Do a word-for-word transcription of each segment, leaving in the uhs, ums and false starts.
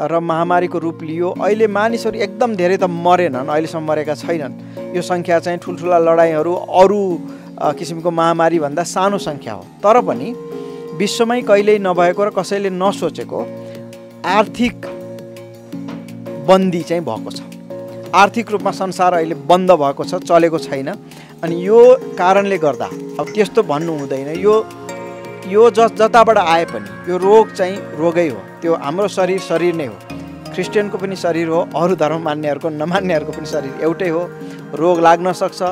र महामारीको रूप लियो। अहिले मानिसहरु एकदम धेरै त मरेनन्, अहिलेसम्म मरेका छैनन्। यो संख्या चाहिँ ठुलठुला लडाईहरु अरु किसिमको महामारी भन्दा सानो संख्या हो। तर पनि विश्वमै कहिल्यै नभएको र कसैले नसोचेको आर्थिक बन्दी चाहिँ भएको छ। आर्थिक रूपमा संसार अहिले बन्द भएको छ, चलेको छैन। अनि यो कारणले गर्दा अब त्यस्तो भन्नु हुँदैन। यो यो जस जताबाट आए पनि यो रोग चाहिँ रोगै हो। त्यो हाम्रो शरीर शरीर नै हो। क्रिस्चियनको पनि शरीर हो, अरू धर्म मान्नेहरूको नमान्नेहरूको पनि शरीर एउटै हो। रोग लाग्न सक्छ,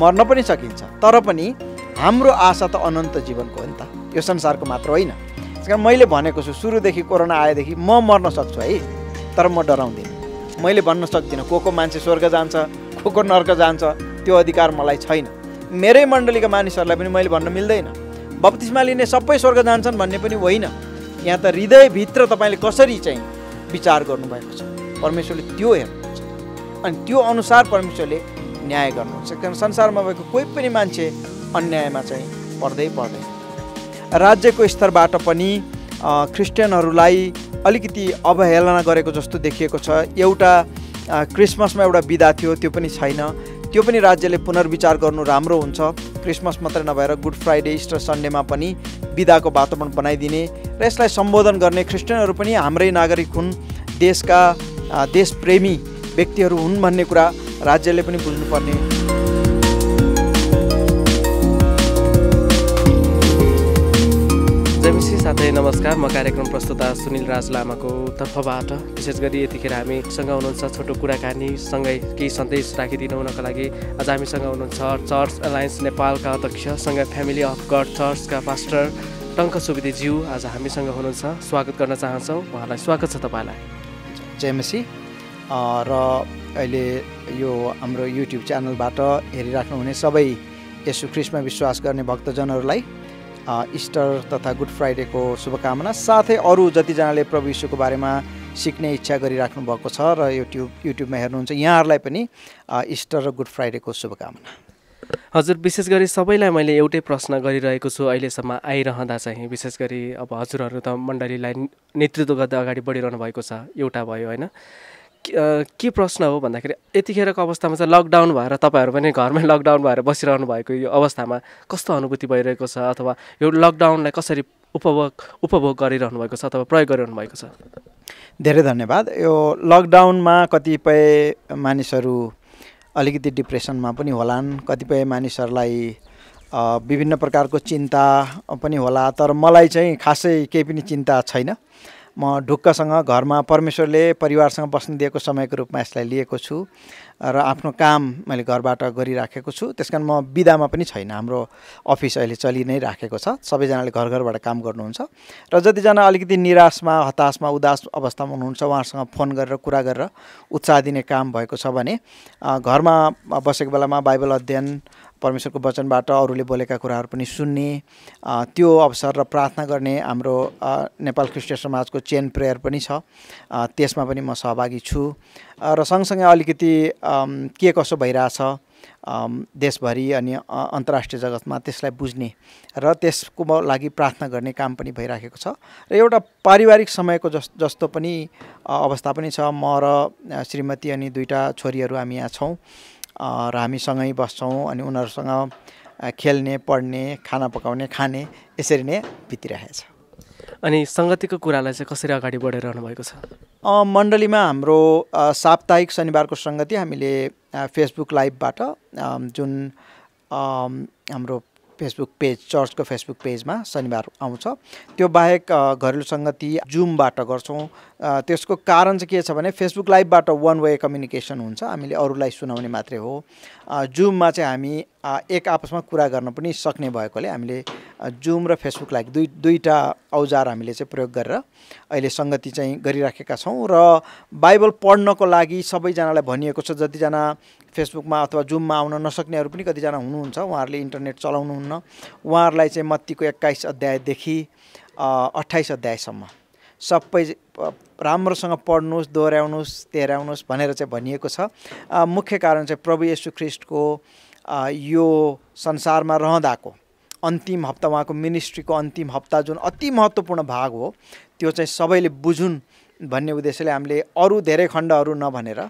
मर्न पनि सकिन्छ, तर पनि हाम्रो आशा त अनन्त जीवनको हो नि त, यो संसारको मात्र होइन। त्यसकारण मैले भनेको छु सुरुदेखि कोरोना आएदेखि म मर्न सक्छु है, तर म डराउँदिनँ। मैले भन्न सक्दिनँ को को मान्छे स्वर्ग जान्छ को को नर्क जान्छ, त्यो अधिकार मलाई छैन। मेरै मण्डलीका मानिसहरूलाई पनि मैले भन्न मिल्दैन बप्तिस्मा लिने सबै स्वर्ग जान्छन् भन्ने पनि होइन। यहाँ त हृदयभित्र तपाईँले कसरी चाहिँ विचार गर्नुभएको छ परमेश्वरले त्यो हेर्नुहुन्छ अनि त्यो अनुसार परमेश्वरले न्याय गर्नुहुन्छ। किनभने संसारमा भएको कोही पनि मान्छे अन्यायमा चाहिँ पर्दै पर्दैन। राज्यको स्तरबाट पनि क्रिस्चियनहरूलाई अलिकति अवहेलना गरेको जस्तो देखिएको छ। एउटा क्रिसमसमा एउटा बिदा थियो, त्यो पनि छैन। त्यो पनि राज्यले पुनर्विचार गर्नु राम्रो हुन्छ। क्रिसमस मात्रै नभएर गुड फ्राइडे, इस्टर सन्डेमा पनि बिदाको वातावरण बनाइदिने र यसलाई सम्बोधन गर्ने। क्रिस्चियनहरू पनि हाम्रै नागरिक हुन्, देशका देशप्रेमी व्यक्तिहरू हुन् भन्ने कुरा राज्यले पनि बुझ्नुपर्ने। जयमिसी साथै नमस्कार। म कार्यक्रम प्रस्तुता सुनिल राज लामाको तर्फबाट विशेष गरी यतिखेर हामीसँग हुनुहुन्छ छोटो कुराकानीसँगै केही सन्देश राखिदिनु हुनका लागि आज हामीसँग हुनुहुन्छ चर्च एलायन्स नेपालका अध्यक्ष सँगै फ्यामिली अफ गड चर्चका पास्टर टङ्क सुवेदीज्यू आज हामीसँग हुनुहुन्छ। स्वागत गर्न चाहन्छौँ उहाँलाई। स्वागत छ तपाईँलाई। जयमिसी। र अहिले यो हाम्रो युट्युब च्यानलबाट हेरिराख्नुहुने सबै येशू ख्रीष्टमा विश्वास गर्ने भक्तजनहरूलाई इस्टर तथा गुड फ्राइडेको शुभकामना, साथै अरू जतिजनाले प्रभु यीशुको बारेमा सिक्ने इच्छा गरिराख्नु भएको छ र युट्युब युट्युबमा हेर्नुहुन्छ यहाँहरूलाई पनि इस्टर र गुड फ्राइडेको शुभकामना। हजुर, विशेष गरी सबैलाई मैले एउटै प्रश्न गरिरहेको छु अहिलेसम्म आइरहँदा चाहिँ, विशेष गरी अब हजुरहरू त मण्डलीलाई नेतृत्व गर्दै अगाडि बढिरहनु भएको छ, एउटा भयो होइन, के प्रश्न हो भन्दाखेरि यतिखेरको अवस्थामा चाहिँ लकडाउन भएर तपाईँहरू पनि घरमै लकडाउन भएर बसिरहनु भएको यो अवस्थामा कस्तो अनुभूति भइरहेको छ, अथवा यो लकडाउनलाई कसरी उपभोग उपभोग गरिरहनु भएको छ अथवा प्रयोग गरिरहनु भएको छ? धेरै धन्यवाद। यो लकडाउनमा कतिपय मानिसहरू अलिकति डिप्रेसनमा पनि होलान्, कतिपय मानिसहरूलाई विभिन्न प्रकारको चिन्ता पनि होला, तर मलाई चाहिँ खासै केही पनि चिन्ता छैन। म ढुक्कसँग घरमा परमेश्वरले परिवारसँग बस्न दिएको समयको रूपमा यसलाई लिएको छु र आफ्नो काम मैले घरबाट गरिराखेको छु। त्यस कारण म बिदामा पनि छैन। हाम्रो अफिस अहिले चलि नै राखेको छ, सबैजनाले घर घरबाट काम गर्नुहुन्छ र जतिजना अलिकति निराशमा हताशमा उदास अवस्थामा हुनुहुन्छ उहाँहरूसँग फोन गरेर कुरा गरेर उत्साह दिने काम भएको छ भने घरमा बसेको बेलामा बाइबल अध्ययन, परमेश्वरको वचनबाट अरूले बोलेका कुराहरू पनि सुन्ने त्यो अवसर र प्रार्थना गर्ने हाम्रो नेपाल क्रिस्चियन समाजको चेन प्रेयर पनि छ, त्यसमा पनि म सहभागी छु। र सँगसँगै अलिकति के कसो भइरहेछ देशभरि अनि अन्तर्राष्ट्रिय जगतमा त्यसलाई बुझ्ने र त्यसको लागि प्रार्थना गर्ने काम पनि भइराखेको छ। र एउटा पारिवारिक समयको जस् जस्तो पनि अवस्था पनि छ। म र श्रीमती अनि दुईवटा छोरीहरू हामी यहाँ छौँ र हामीसँगै बस्छौँ अनि उनीहरूसँग खेल्ने, पढ्ने, खाना पकाउने, खाने, यसरी नै बितिरहेछ। अनि सङ्गतिको कुरालाई चाहिँ कसरी अगाडि बढाइरहनु भएको छ? मण्डलीमा हाम्रो साप्ताहिक शनिबारको सङ्गति हामीले फेसबुक लाइभबाट जुन हाम्रो फेसबुक पेज, चर्चको फेसबुक पेजमा शनिबार आउँछ, त्यो बाहेक घरेलु सङ्गति जुमबाट गर्छौँ। त्यसको कारण चाहिँ के छ भने फेसबुक लाइभबाट वान वे कम्युनिकेसन हुन्छ, हामीले अरूलाई सुनाउने मात्रै हो। जुममा चाहिँ हामी एक आपसमा कुरा गर्न पनि सक्ने भएकोले हामीले जुम र फेसबुक लाइभ दुई दुईवटा औजार हामीले चाहिँ प्रयोग गरेर अहिले सङ्गति चाहिँ गरिराखेका छौँ। र बाइबल पढ्नको लागि सबैजनालाई भनिएको छ। जतिजना फेसबुकमा अथवा जुममा आउन नसक्नेहरू पनि कतिजना हुनुहुन्छ, उहाँहरूले इन्टरनेट चलाउनुहुन्न, उहाँहरूलाई चाहिँ मत्तीको एक्काइस अध्यायदेखि अट्ठाइस अध्यायसम्म सबै राम्रोसँग पढ्नुहोस्, दोहोऱ्याउनुहोस्, तेह्राउनुहोस् भनेर चाहिँ भनिएको छ। मुख्य कारण चाहिँ प्रभु येशू ख्रीष्टको यो संसारमा रहँदाको अन्तिम हप्ता, उहाँको मिनिस्ट्रीको अन्तिम हप्ता जुन अति महत्त्वपूर्ण भाग हो, त्यो चाहिँ सबैले बुझुन् भन्ने उद्देश्यले हामीले अरु धेरै खण्डहरु नभनेर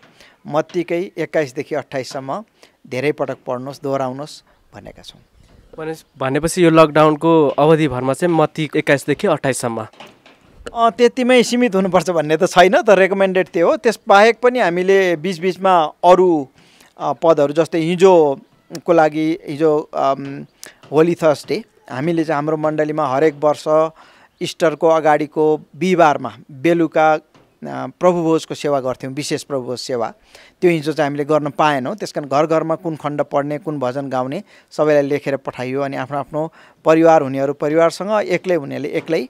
मत्तिकै एक्काइस देखि अट्ठाइस सम्म धेरै पटक पढ्नुहोस् दोहोराउनुहोस् भनेका छौं। भनेपछि यो लकडाउनको अवधिभरमा चाहिँ मत्ती एक्काइस देखि अट्ठाइस सम्म त्यतिमै सीमित हुनुपर्छ भन्ने त छैन, तर रेकमेन्डेड त्यो हो। त्यसबाहेक पनि हामीले बीचबीचमा अरु पदहरु जस्तै हिजोको लागि हिजो होली थर्सडे हामीले चाहिँ हाम्रो मण्डलीमा हरेक वर्ष इस्टरको अगाडिको बिहिबारमा बेलुका प्रभुभोजको सेवा गर्थ्यौं, विशेष प्रभुभोज सेवा। त्यो हिजो चाहिँ हामीले गर्न पाएनौं, त्यसकारण घर घरमा कुन खण्ड पढ्ने कुन भजन गाउने सबैलाई लेखेर पठाइयो अनि आफ्नो आफ्नो परिवार हुनेहरू परिवारसँग, एक्लै हुनेले एक्लै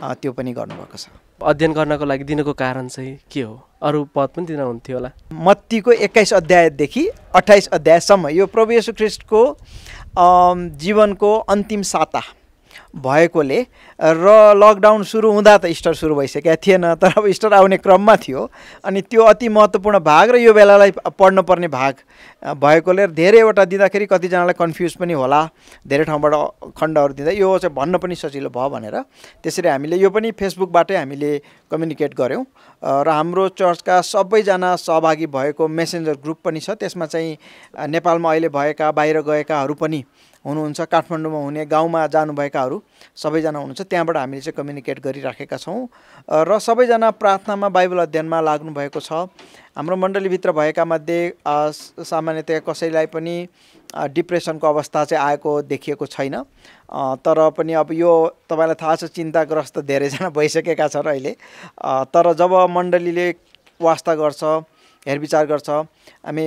त्यो पनि गर्नुभएको छ। अध्ययन गर्नको लागि दिनुको कारण चाहिँ के हो? अरू पद पनि दिन हुन्थ्यो होला। मत्तीको एक्काइस अध्यायदेखि अट्ठाइस अध्यायसम्म यो प्रभु येशू ख्रीष्टको जीवनको अन्तिम साता भएकोले र लकडाउन सुरु हुँदा त इस्टर सुरु भइसकेको थिएन, तर अब इस्टर आउने क्रममा थियो अनि त्यो अति महत्त्वपूर्ण भाग र यो बेलालाई पढ्नुपर्ने भाग भएकोले धेरैवटा दिँदाखेरि कतिजनालाई कन्फ्युज पनि होला, धेरै ठाउँबाट खण्डहरू दिँदा यो चाहिँ भन्न पनि सजिलो भयो भनेर त्यसरी हामीले यो पनि फेसबुकबाटै हामीले कम्युनिकेट गऱ्यौँ र हाम्रो चर्चका सबैजना सहभागी भएको मेसेन्जर ग्रुप पनि छ। त्यसमा चाहिँ नेपालमा अहिले भएका बाहिर गएकाहरू पनि हुनुहुन्छ, काठमाडौँमा हुने गाउँमा जानुभएकाहरू सबैजना हुनुहुन्छ। त्यहाँबाट हामीले चाहिँ कम्युनिकेट गरिराखेका छौँ र सबैजना प्रार्थनामा बाइबल अध्ययनमा लाग्नुभएको छ। हाम्रो मण्डलीभित्र भएका मध्ये सामान्यतया कसैलाई पनि डिप्रेसनको अवस्था चाहिँ आएको देखिएको छैन, तर पनि अब यो तपाईलाई थाहा छ चिन्ताग्रस्त धेरैजना भइसकेका छन् अहिले। तर जब मण्डलीले वास्ता गर्छ, हेरविचार गर्छ, हामी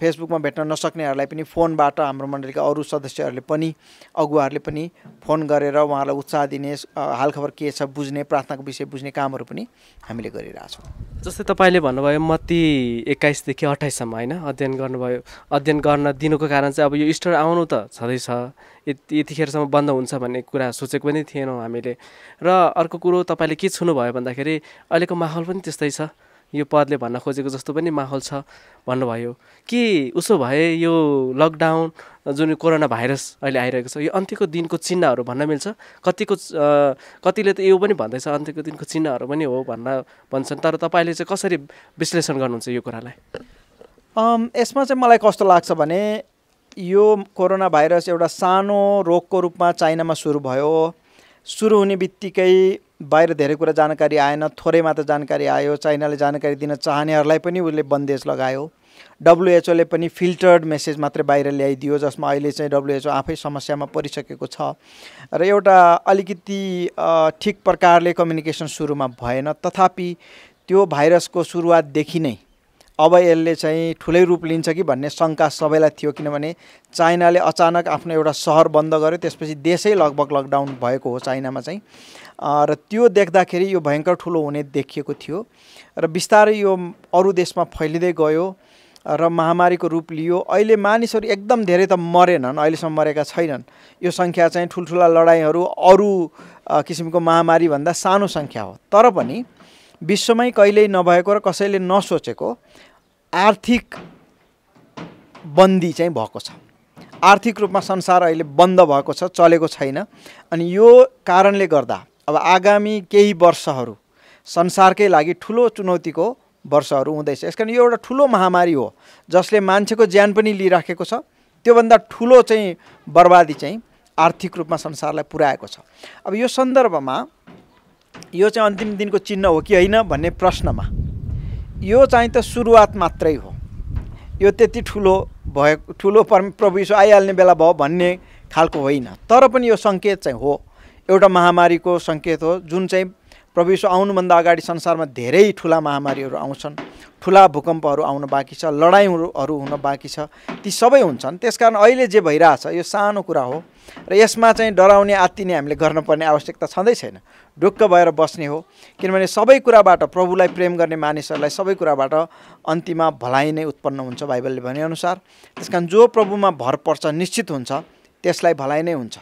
फेसबुकमा भेट्न नसक्नेहरूलाई पनि फोनबाट हाम्रो मण्डलीका अरू सदस्यहरूले पनि अगुवाहरूले पनि फोन गरेर उहाँहरूलाई उत्साह दिने, हालखबर के छ बुझ्ने, प्रार्थनाको विषय बुझ्ने कामहरू पनि हामीले गरिरहेछौँ। जस्तै तपाईँले भन्नुभयो मत्ती एक्काइसदेखि अट्ठाइससम्म होइन अध्ययन गर्नुभयो, अध्ययन गर्न दिनुको कारण चाहिँ अब यो इस्टर आउनु त छँदैछ, यति यतिखेरसम्म बन्द हुन्छ भन्ने कुरा सोचेको पनि थिएनौँ हामीले। र अर्को कुरो तपाईँले के छुनुभयो भन्दाखेरि अहिलेको माहौल पनि त्यस्तै छ, यो पदले भन्न खोजेको जस्तो पनि माहौल छ भन्नुभयो। कि उसो भए यो लकडाउन जुन कोरोना भाइरस अहिले आइरहेको छ यो अन्त्यको दिनको चिन्हहरू भन्न मिल्छ? कतिको कतिले त यो पनि भन्दैछ अन्त्यको दिनको चिन्हहरू पनि हो भन्न भन्छन्, तर तपाईँले चाहिँ कसरी विश्लेषण गर्नुहुन्छ यो कुरालाई? यसमा चाहिँ मलाई कस्तो लाग्छ भने यो कोरोना भाइरस एउटा सानो रोगको रूपमा चाइनामा सुरु भयो, सुरु हुने बित्तिकै बाहिर धेरै कुरा जानकारी आएन, थोरै मात्र जानकारी आयो। चाइनाले जानकारी दिन चाहनेहरूलाई पनि उसले बन्देज लगायो, डब्लुएचओले पनि फिल्टर्ड मेसेज मात्रै बाहिर ल्याइदियो, जसमा अहिले चाहिँ डब्लुएचओ आफै समस्यामा परिसकेको छ। र एउटा अलिकति ठिक प्रकारले कम्युनिकेसन सुरुमा भएन, तथापि त्यो भाइरसको सुरुवातदेखि नै अब यसले चाहिँ ठुलै रूप लिन्छ कि भन्ने शङ्का सबैलाई थियो, किनभने चाइनाले अचानक आफ्नो एउटा सहर बन्द गर्यो, त्यसपछि देशै लगभग लकडाउन भएको हो चाइनामा चाहिँ। र त्यो देख्दाखेरि यो भयङ्कर ठुलो हुने देखिएको थियो र बिस्तारै यो अरू देशमा फैलिँदै गयो र महामारीको रूप लियो। अहिले मानिसहरू एकदम धेरै त मरेनन्, अहिलेसम्म मरेका छैनन्, यो सङ्ख्या चाहिँ ठुल्ठुला लडाइँहरू अरू किसिमको महामारीभन्दा सानो सङ्ख्या हो। तर पनि विश्वमै कहिल्यै नभएको र कसैले नसोचेको आर्थिक बन्दी चाहिँ भएको छ, आर्थिक रूपमा संसार अहिले बन्द भएको छ, चलेको छैन। अनि यो कारणले गर्दा अब आगामी केही वर्षहरू संसारकै लागि ठुलो चुनौतीको वर्षहरू हुँदैछ। यसकारण यो एउटा ठुलो महामारी हो जसले मान्छेको ज्यान पनि लिइराखेको छ, त्योभन्दा ठुलो चाहिँ बर्बादी चाहिँ आर्थिक रूपमा संसारलाई पुर्याएको छ। अब यो सन्दर्भमा यो चाहिँ अन्तिम दिनको चिन्ह हो कि होइन भन्ने प्रश्नमा यो चाहिँ त सुरुवात मात्रै हो, यो त्यति ठुलो भयो, ठुलो प्रभु येशू आइहाल्ने बेला भयो भन्ने खालको होइन। तर पनि यो सङ्केत चाहिँ हो, एउटा महामारीको सङ्केत हो जुन चाहिँ प्रभु येशू आउनुभन्दा अगाडि संसारमा धेरै ठुला महामारीहरू आउँछन्, ठुला भूकम्पहरू आउन बाँकी छ, लडाइँहरू हुन बाँकी छ, ती सबै हुन्छन्। त्यसकारण अहिले जे भइरहेछ यो सानो कुरा हो र यसमा चाहिँ डराउने आत्तिने हामीले गर्नुपर्ने आवश्यकता छँदै छैन, ढुक्क भएर बस्ने हो। किनभने सबै कुराबाट प्रभुलाई प्रेम गर्ने मानिसहरूलाई सबै कुराबाट अन्तिममा भलाइ नै उत्पन्न हुन्छ बाइबलले भनेअनुसार। त्यसकारण जो प्रभुमा भर पर्छ निश्चित हुन्छ त्यसलाई भलाइ नै हुन्छ।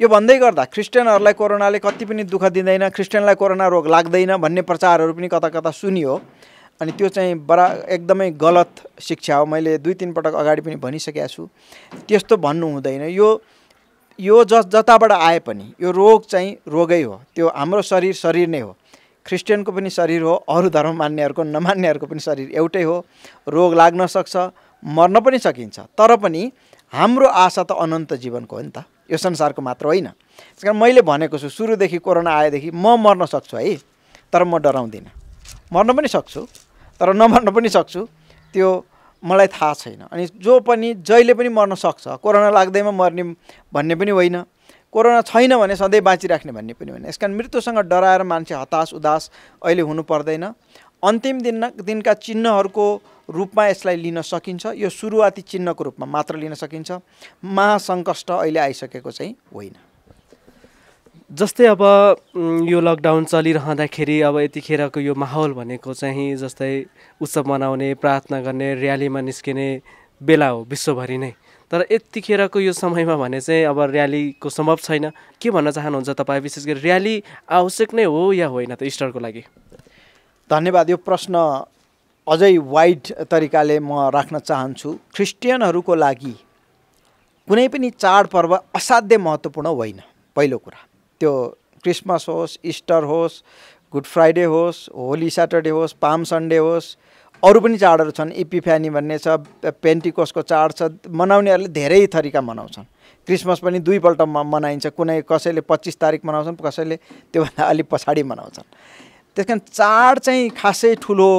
यो भन्दै गर्दा क्रिस्चियनहरूलाई कोरोनाले कति पनि दुःख दिँदैन, क्रिस्चियनलाई कोरोना रोग लाग्दैन भन्ने प्रचारहरू पनि कता कता सुनियो, अनि त्यो चाहिँ बडा एकदमै गलत शिक्षा हो। मैले दुई तिन पटक अगाडि पनि भनिसकेको छु, त्यस्तो भन्नु हुँदैन। यो यो ज जताबाट आए पनि यो रोग चाहिँ रोगै हो, त्यो हाम्रो शरीर शरीर नै हो, क्रिस्चियनको पनि शरीर हो, अरु धर्म मान्नेहरुको नमान्नेहरुको पनि शरीर एउटै हो। रोग लाग्न सक्छ, मर्न पनि सकिन्छ, तर पनि हाम्रो आशा त अनन्त जीवनको हो नि त, यो संसारको मात्र होइन। त्यसकारण मैले भनेको छु सुरुदेखि कोरोना आएदेखि म मर्न सक्छु है, तर म डराउँदिन। मर्न पनि सक्छु तर नमर्न पनि सक्छु, त्यो मलाई थाहा छैन। अनि जो पनि जहिले पनि मर्न सक्छ, कोरोना लाग्दैमा मर्ने भन्ने पनि होइन, कोरोना छैन भने सधैँ बाँचिराख्ने भन्ने पनि होइन। यसकारण मृत्युसँग डराएर मान्छे हताश उदास अहिले हुनु पर्दैन। अन्तिम दिन दिनका चिन्हहरूको रूपमा यसलाई लिन सकिन्छ, यो सुरुवाती चिन्हको रूपमा मात्र लिन सकिन्छ। महासङ्कष्ट अहिले आइसकेको चाहिँ होइन। जस्तै अब यो लकडाउन चलिरहँदाखेरि अब यतिखेरको यो माहौल भनेको चाहिँ जस्तै उत्सव मनाउने, प्रार्थना गर्ने, र्यालीमा निस्किने बेला हो विश्वभरि नै, तर यतिखेरको यो समयमा भने चाहिँ अब र्यालीको सम्भव छैन। के भन्न चाहनुहुन्छ तपाईँ, विशेष गरी र्याली आवश्यक नै हो या होइन त इस्टरको लागि? धन्यवाद। यो प्रश्न अझै वाइड तरिकाले म राख्न चाहन्छु। क्रिस्चियनहरूको लागि कुनै पनि चाडपर्व असाध्यै महत्त्वपूर्ण होइन, पहिलो कुरा त्यो। क्रिसमस होस्, इस्टर होस्, गुड फ्राइडे होस्, होली सैटरडे होस्, पाम सन्डे होस्, अरू पनि चाडहरू छन्। एपिफानी भन्ने छ, पेन्टिकोसको चाड छ, मनाउनेहरूले धेरै थरीका मनाउँछन्। क्रिसमस पनि दुईपल्ट मनाइन्छ, कुनै कसैले पच्चिस तारिक मनाउँछन्, कसैले त्योभन्दा अलिक पछाडि मनाउँछन्। त्यस कारण चाड चाहिँ खासै ठुलो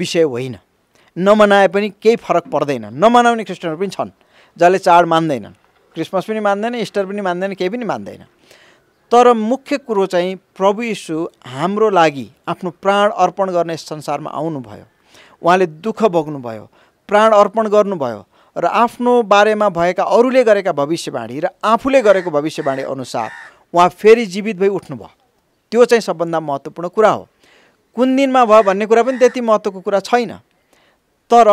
विषय होइन, नमनाए पनि केही फरक पर्दैन। नमनाउने क्रिस्चियनहरू पनि छन् जसले चाड मान्दैनन्, क्रिसमस पनि मान्दैन, इस्टर पनि मान्दैन, केही पनि मान्दैन। तर मुख्य कुरो चाहिँ प्रभु यीशु हाम्रो लागि आफ्नो प्राण अर्पण गर्ने संसारमा आउनुभयो, उहाँले दुःख भोग्नुभयो, प्राण अर्पण गर्नुभयो र आफ्नो बारेमा भएका अरूले गरेका भविष्यवाणी र आफूले गरेको भविष्यवाणी अनुसार उहाँ फेरि जीवित भई उठ्नुभयो। त्यो चाहिँ सबभन्दा महत्त्वपूर्ण कुरा हो। कुन दिनमा भयो भन्ने कुरा पनि त्यति महत्त्वको कुरा छैन, तर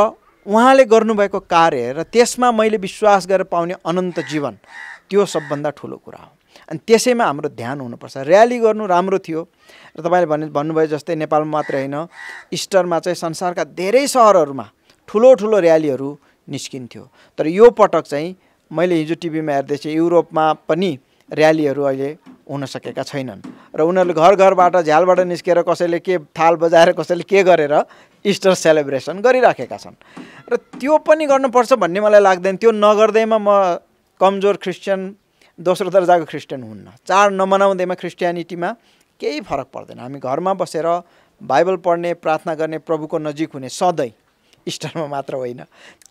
उहाँले गर्नुभएको कार्य र त्यसमा मैले विश्वास गरेर पाउने अनन्त जीवन, त्यो सबभन्दा ठुलो कुरा हो। अनि त्यसैमा हाम्रो ध्यान हुनुपर्छ। र्याली गर्नु राम्रो थियो र तपाईँले भन्नु भन्नुभयो जस्तै नेपालमा मात्र होइन, इस्टरमा चाहिँ संसारका धेरै सहरहरूमा ठुलो ठुलो र्यालीहरू निस्किन्थ्यो। तर यो पटक चाहिँ मैले हिजो टिभीमा हेर्दै थिएँ, युरोपमा पनि र्यालीहरू अहिले हुन सकेका छैनन् र उनीहरूले घर घरबाट झ्यालबाट निस्केर कसैले के थाल बजाएर कसैले के गरेर इस्टर सेलिब्रेसन गरिराखेका छन्। र त्यो पनि गर्नुपर्छ भन्ने मलाई लाग्दैन। त्यो नगर्दैमा म कमजोर क्रिस्चियन, दोस्रो दर्जाको क्रिस्चियन हुन्न। चाड नमनाउँदैमा क्रिस्टियानिटीमा केही फरक पर्दैन। हामी घरमा बसेर बाइबल पढ्ने, प्रार्थना गर्ने, प्रभुको नजिक हुने सधैँ, इस्टरमा मात्र होइन।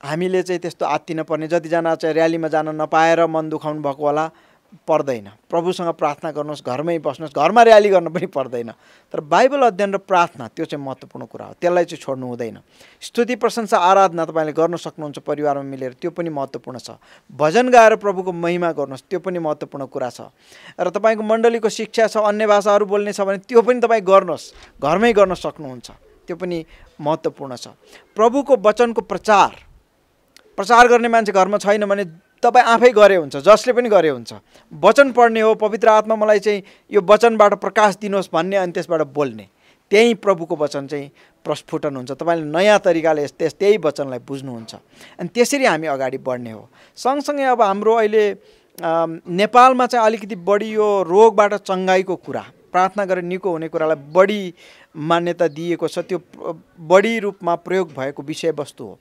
हामीले चाहिँ त्यस्तो आत्तिन पर्ने, जतिजना चाहिँ र्यालीमा जान नपाएर मन दुखाउनु भएको होला पर्दैन, प्रभुसँग प्रार्थना गर्नुहोस्, घरमै बस्नुहोस्, घरमा र्याली गर्नु पनि पर्दैन। तर बाइबल अध्ययन र प्रार्थना त्यो चाहिँ महत्त्वपूर्ण कुरा हो, त्यसलाई चाहिँ छोड्नु हुँदैन। स्तुति प्रशंसा आराधना तपाईँले गर्न सक्नुहुन्छ परिवारमा मिलेर, त्यो पनि महत्त्वपूर्ण छ। भजन गाएर प्रभुको महिमा गर्नुहोस्, त्यो पनि महत्त्वपूर्ण कुरा छ। र तपाईँको मण्डलीको शिक्षा छ, अन्य भाषाहरू बोल्ने छ भने त्यो पनि तपाईँ गर्नुहोस्, घरमै गर्न सक्नुहुन्छ, त्यो पनि महत्त्वपूर्ण छ। प्रभुको वचनको प्रचार प्रचार गर्ने मान्छे घरमा छैन भने तपाईँ आफै गरे हुन्छ, जसले पनि गरे हुन्छ। वचन पढ्ने हो, पवित्र आत्मा मलाई चाहिँ यो वचनबाट प्रकाश दिनुहोस् भन्ने, अनि त्यसबाट बोल्ने, त्यही प्रभुको वचन चाहिँ प्रस्फुटन हुन्छ। तपाईँले नयाँ तरिकाले त्यस त्यही वचनलाई बुझ्नुहुन्छ अनि त्यसरी हामी अगाडि बढ्ने हो। सँगसँगै अब हाम्रो अहिले नेपालमा चाहिँ अलिकति बढी यो रोगबाट चङ्गाइको कुरा, प्रार्थना गरेर निको हुने कुरालाई बढी मान्यता दिएको छ। त्यो बढी रूपमा प्रयोग भएको विषयवस्तु हो,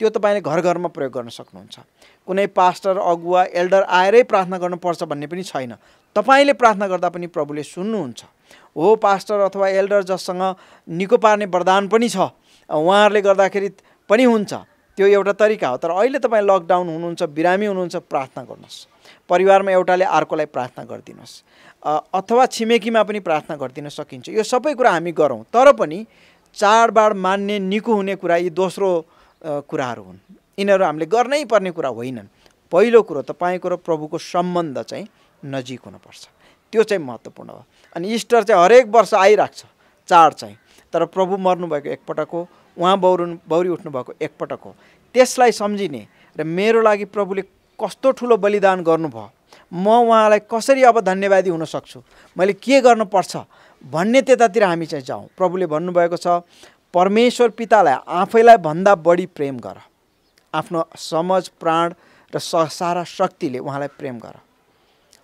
त्यो तपाईँले घर घरमा प्रयोग गर्न सक्नुहुन्छ। कुनै पास्टर, अगुवा, एल्डर आएरै प्रार्थना गर्नुपर्छ भन्ने पनि छैन, तपाईँले प्रार्थना गर्दा पनि प्रभुले सुन्नुहुन्छ। हो पास्टर अथवा एल्डर जससँग निको पार्ने वरदान पनि छ, उहाँहरूले गर्दाखेरि पनि हुन्छ, त्यो एउटा तरिका हो। तर अहिले तपाईँ लकडाउन हुनुहुन्छ, बिरामी हुनुहुन्छ, प्रार्थना गर्नुहोस्। परिवारमा एउटाले अर्कोलाई प्रार्थना गरिदिनुहोस्, अथवा छिमेकीमा पनि प्रार्थना गरिदिन सकिन्छ। यो सबै कुरा हामी गरौँ, तर पनि चाडबाड मान्ने, निको हुने कुरा यी दोस्रो कुराहरू हुन्। यिनीहरू हामीले गर्नै पर्ने कुरा होइनन्। पहिलो कुरो तपाईँको र प्रभुको सम्बन्ध चाहिँ नजिक हुनुपर्छ, त्यो चाहिँ महत्त्वपूर्ण हो। अनि इस्टर चाहिँ हरेक वर्ष आइराख्छ चाड चाहिँ, तर प्रभु मर्नुभएको एकपटक हो, उहाँ बौरु बौरी उठ्नुभएको एकपटक हो। त्यसलाई सम्झिने र मेरो लागि प्रभुले कस्तो ठुलो बलिदान गर्नुभयो, म उहाँलाई कसरी अब धन्यवादी हुन सक्छु, मैले के गर्नुपर्छ भन्ने त्यतातिर हामी चाहिँ जाउँ। प्रभुले भन्नुभएको छ, परमेश्वर पितालाई आफैलाई भन्दा बढी प्रेम गर, आफ्नो समझ, प्राण र सारा शक्तिले उहाँलाई प्रेम गर,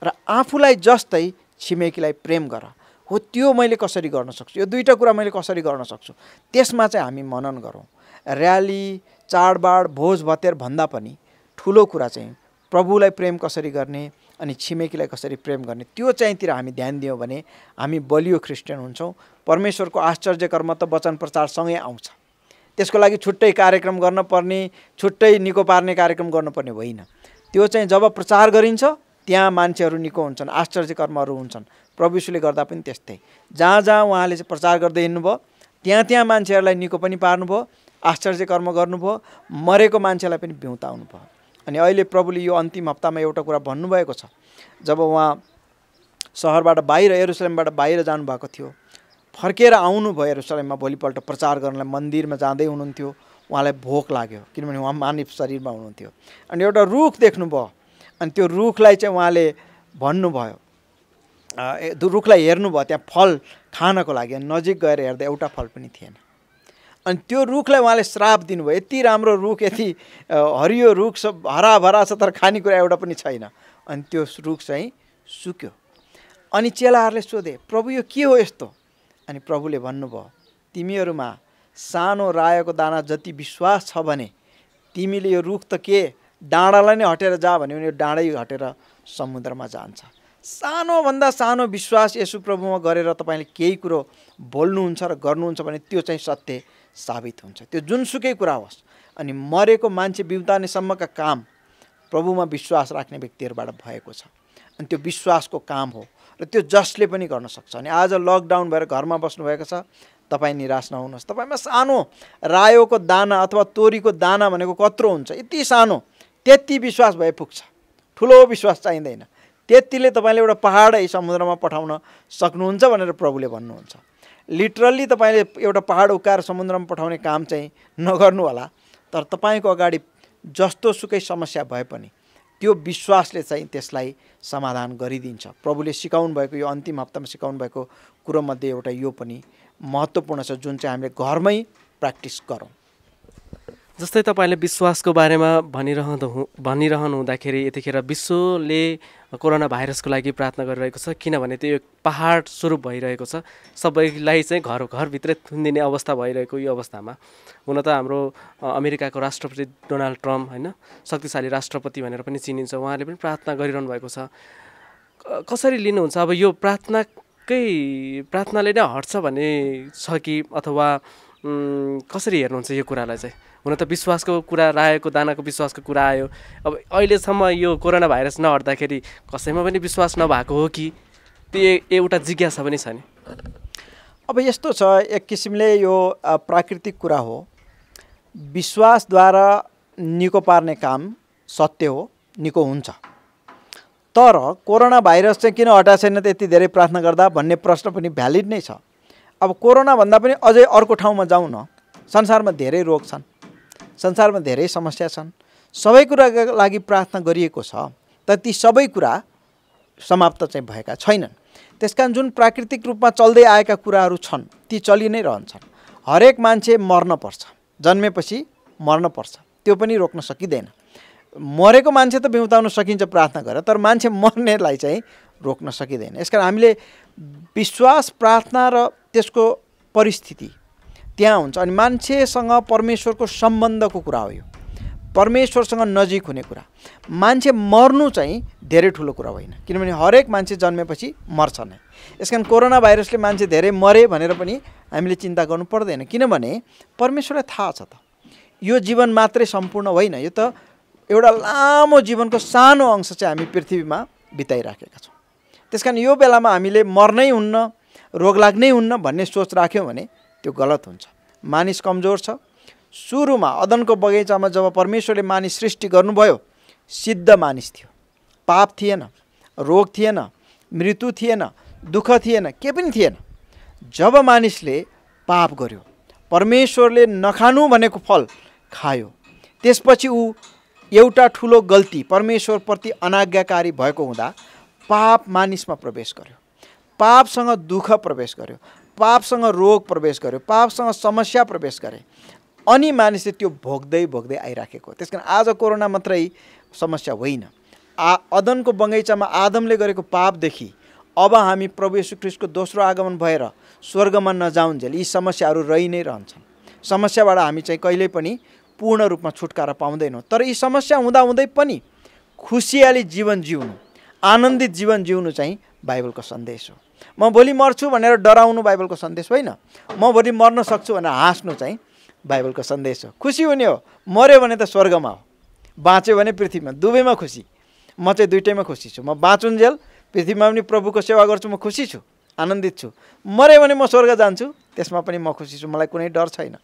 र आफूलाई जस्तै छिमेकीलाई प्रेम गर। हो त्यो मैले कसरी गर्न सक्छु, यो दुईटा कुरा मैले कसरी गर्न सक्छु, त्यसमा चाहिँ हामी मनन गरौँ। रैली, चाडबाड, भोज भतेर भन्दा पनि ठूलो कुरा चाहिँ प्रभुलाई प्रेम कसरी गर्ने अनि छिमेकीलाई कसरी प्रेम गर्ने त्यो चाहिँतिर हामी ध्यान दियौँ भने हामी बलियो क्रिस्चियन हुन्छौँ। परमेश्वरको आश्चर्य कर्म त वचन प्रचारसँगै आउँछ, त्यसको लागि छुट्टै कार्यक्रम गर्न पर्ने, छुट्टै निको पार्ने कार्यक्रम गर्नुपर्ने होइन। त्यो चाहिँ जब प्रचार गरिन्छ त्यहाँ मान्छेहरू निको हुन्छन्, आश्चर्य कर्महरू हुन्छन्। प्रभु येशूले गर्दा पनि त्यस्तै, जहाँ जहाँ उहाँले चाहिँ प्रचार गर्दै हिँड्नुभयो त्यहाँ त्यहाँ मान्छेहरूलाई निको पनि पार्नुभयो, आश्चर्य कर्म गर्नुभयो, मरेको मान्छेलाई पनि बिउताउनु भयो। अनि अहिले प्रभुले यो अन्तिम हप्तामा एउटा कुरा भन्नुभएको छ, जब उहाँ सहरबाट बाहिर यरुशलेमबाट बाहिर जानुभएको थियो, फर्केर आउनुभयो यरुशलेममा, भोलिपल्ट प्रचार गर्नलाई मन्दिरमा जाँदै हुनुहुन्थ्यो, उहाँलाई भोक लाग्यो किनभने उहाँ मानव शरीरमा हुनुहुन्थ्यो। अनि एउटा रुख देख्नुभयो अनि त्यो रुखलाई चाहिँ उहाँले भन्नुभयो, रुखलाई हेर्नुभयो त्यहाँ फल खानको लागि, अनि नजिक गएर हेर्दा एउटा फल पनि थिएन। अनि त्यो रुखलाई उहाँले श्राप दिनुभयो, यति राम्रो रुख, यति हरियो रुख, सब हराभरा छ तर खानेकुरा एउटा पनि छैन। अनि त्यो रुख चाहिँ सुक्यो। अनि चेलाहरूले सोधे, प्रभु यो के हो यस्तो? अनि प्रभुले भन्नुभयो, तिमीहरूमा सानो रायोको दाना जति विश्वास छ भने तिमीले यो रुख त के डाँडालाई नै हटेर जा भन्यो भने यो डाँडै हटेर समुद्रमा जान्छ। सानोभन्दा सानो विश्वास येशू प्रभुमा गरेर तपाईँले केही कुरो बोल्नुहुन्छ र गर्नुहुन्छ भने त्यो चाहिँ सत्य साबित हुन्छ, त्यो जुनसुकै कुरा होस्। अनि मरेको मान्छे बिउताउने सम्मका काम प्रभुमा विश्वास राख्ने व्यक्तिहरूबाट भएको छ, अनि त्यो विश्वासको काम हो र त्यो जसले पनि गर्न सक्छ। अनि आज लकडाउन भएर घरमा बस्नुभएको छ, तपाईँ निराश नहुनुहोस्। तपाईँमा सानो रायोको दाना अथवा तोरीको दाना भनेको कत्रो हुन्छ, यति सानो, त्यति विश्वास भए पुग्छ, ठुलो विश्वास चाहिँदैन। त्यतिले तपाईँले एउटा पहाडै समुद्रमा पठाउन सक्नुहुन्छ भनेर प्रभुले भन्नुहुन्छ। लिटरल्ली तपाईँले एउटा पहाड उकाएर समुद्रमा पठाउने काम चाहिँ नगर्नु होला, तर तपाईँको अगाडि जस्तो सुकै समस्या भए पनि त्यो विश्वासले चाहिँ त्यसलाई समाधान गरिदिन्छ। प्रभुले सिकाउनु भएको यो अन्तिम हप्तामा सिकाउनु भएको कुरोमध्ये एउटा यो पनि महत्त्वपूर्ण छ, जुन चाहिँ हामीले घरमै प्र्याक्टिस गरौँ। जस्तै तपाईँले विश्वासको बारेमा भनिरहनु भनिरहनु हुँदाखेरि यतिखेर विश्वले कोरोना भाइरसको लागि प्रार्थना गरिरहेको छ, किनभने त्यो पहाड स्वरूप भइरहेको छ, सबैलाई चाहिँ घर घरभित्रै थुनिदिने अवस्था भइरहेको यो अवस्थामा। हुन त हाम्रो अमेरिकाको राष्ट्रपति डोनाल्ड ट्रम्प होइन, शक्तिशाली राष्ट्रपति भनेर पनि चिनिन्छ, उहाँले पनि प्रार्थना गरिरहनु भएको छ। कसरी लिनुहुन्छ अब यो प्रार्थनाकै, प्रार्थनाले नै हट्छ भन्ने छ कि अथवा कसरी हेर्नुहुन्छ यो कुरालाई चाहिँ? हुन त विश्वासको कुरा, रायोको दानाको विश्वासको कुरा आयो, अब अहिलेसम्म यो कोरोना भाइरस नहट्दाखेरि कसैमा पनि विश्वास नभएको हो कि? त्यो एउटा जिज्ञासा पनि छ नि। अब यस्तो छ, एक किसिमले यो प्राकृतिक कुरा हो, विश्वासद्वारा निको पार्ने काम सत्य हो, निको हुन्छ। तर कोरोना भाइरस चाहिँ किन हटाएको छैन त यति धेरै प्रार्थना गर्दा भन्ने प्रश्न पनि भ्यालिड नै छ। अब कोरोनाभन्दा पनि अझै अर्को ठाउँमा जाउँ न, संसारमा धेरै रोग छन्, संसारमा धेरै समस्या छन्, सबै कुराका लागि प्रार्थना गरिएको छ, तर ती सबै कुरा समाप्त चाहिँ भएका छैनन्। त्यसकारण जुन प्राकृतिक रूपमा चल्दै आएका कुराहरू छन् ती चलि नै रहन्छन्। हरेक मान्छे मर्न पर्छ, जन्मेपछि मर्न पर्छ, त्यो पनि रोक्न सकिँदैन। मरेको मान्छे त बिउताउन सकिन्छ प्रार्थना गरेर, तर मान्छे मर्नेलाई चाहिँ रोक्न सकिँदैन। यसकारण हामीले विश्वास, प्रार्थना र त्यसको परिस्थिति त्यहाँ हुन्छ। अनि मान्छेसँग परमेश्वरको सम्बन्धको कुरा हो, यो परमेश्वरसँग नजिक हुने कुरा। मान्छे मर्नु चाहिँ धेरै ठुलो कुरा होइन, किनभने हरेक मान्छे जन्मेपछि मर्छ नै। यसकारण कोरोना भाइरसले मान्छे धेरै मरे भनेर पनि हामीले चिन्ता गर्नु पर्दैन, किनभने परमेश्वरलाई थाहा छ त यो जीवन मात्रै सम्पूर्ण होइन, यो त एउटा लामो जीवनको सानो अंश चाहिँ हामी पृथ्वीमा बिताइराखेका छौँ। त्यसकारण यो बेलामा हामीले मर्नै हुन्न, रोग लाग्नै हुन्न भन्ने सोच राख्यौँ भने त्यो गलत हुन्छ। मानिस कमजोर छ, सुरुमा अदनको बगैँचामा जब परमेश्वरले मानिस सृष्टि गर्नुभयो सिद्ध मानिस थियो, पाप थिएन, रोग थिएन, मृत्यु थिएन, दुःख थिएन, के पनि थिएन। जब मानिसले पाप गर्यो, परमेश्वरले नखानु भनेको फल खायो, त्यसपछि ऊ एउटा ठुलो गल्ती, परमेश्वरप्रति अनाज्ञाकारी भएको हुँदा पाप मानिसमा प्रवेश गर्यो, पापसँग दुःख प्रवेश गर्यो, पापसँग रोग प्रवेश गर्यो, पापसँग समस्या प्रवेश गरे, अनि मानिसले त्यो भोग्दै भोग्दै आइराखेको। त्यस कारण आज कोरोना मात्रै समस्या होइन, आ अदनको बगैँचामा आदमले गरेको पापदेखि अब हामी प्रभु येशू ख्रीष्टको दोस्रो आगमन भएर स्वर्गमा नजाउन्जेल यी समस्याहरू रहि नै रहन्छन्। समस्याबाट हामी चाहिँ कहिल्यै पनि पूर्ण रूपमा छुटकारा पाउँदैनौँ। तर यी समस्या हुँदा हुँदै पनि खुसियाली जीवन जिउनु, आनन्दित जीवन जिउनु चाहिँ बाइबलको सन्देश हो। म भोलि मर्छु भनेर डराउनु बाइबलको सन्देश होइन। म भोलि मर्न सक्छु भनेर हाँस्नु चाहिँ बाइबलको सन्देश हो। खुसी हुने हो, मर्यो भने त स्वर्गमा हो, बाँच्यो भने पृथ्वीमा, दुवैमा खुसी। म चाहिँ दुइटैमा खुसी छु। म बाँचुन्जेल पृथ्वीमा पनि प्रभुको सेवा गर्छु, म खुसी छु, आनन्दित छु। मर्यो भने म स्वर्ग जान्छु, त्यसमा पनि म खुसी छु, मलाई कुनै डर छैन।